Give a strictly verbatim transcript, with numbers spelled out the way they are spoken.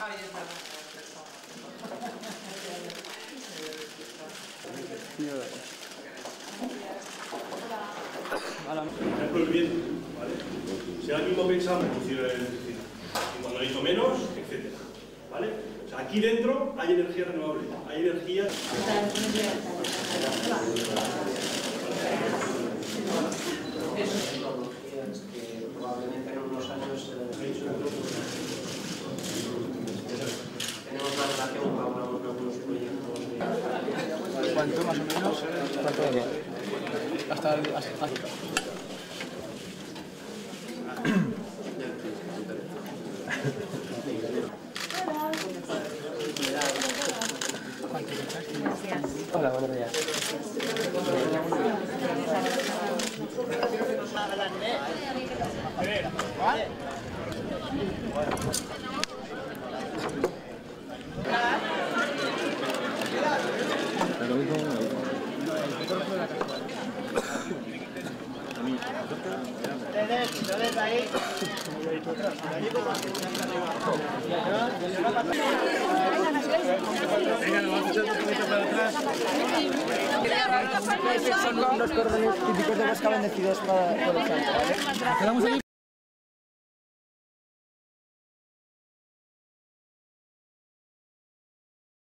Ahí están las personas. Si ahora mismo pensamos en la electricidad, y cuando hizo menos, etcétera. ¿Vale? O sea, aquí dentro hay energía renovable, hay energía. Esas son tecnologías que probablemente en unos años tenemos una relación con algunos proyectos. ¿Cuánto más o menos? ¿Cuánto de hasta el hasta aquí? Hola, buenos días. Venga, nos vamos echando un poquito para atrás. Son los cordones típicos de los cabendecidos para los santos.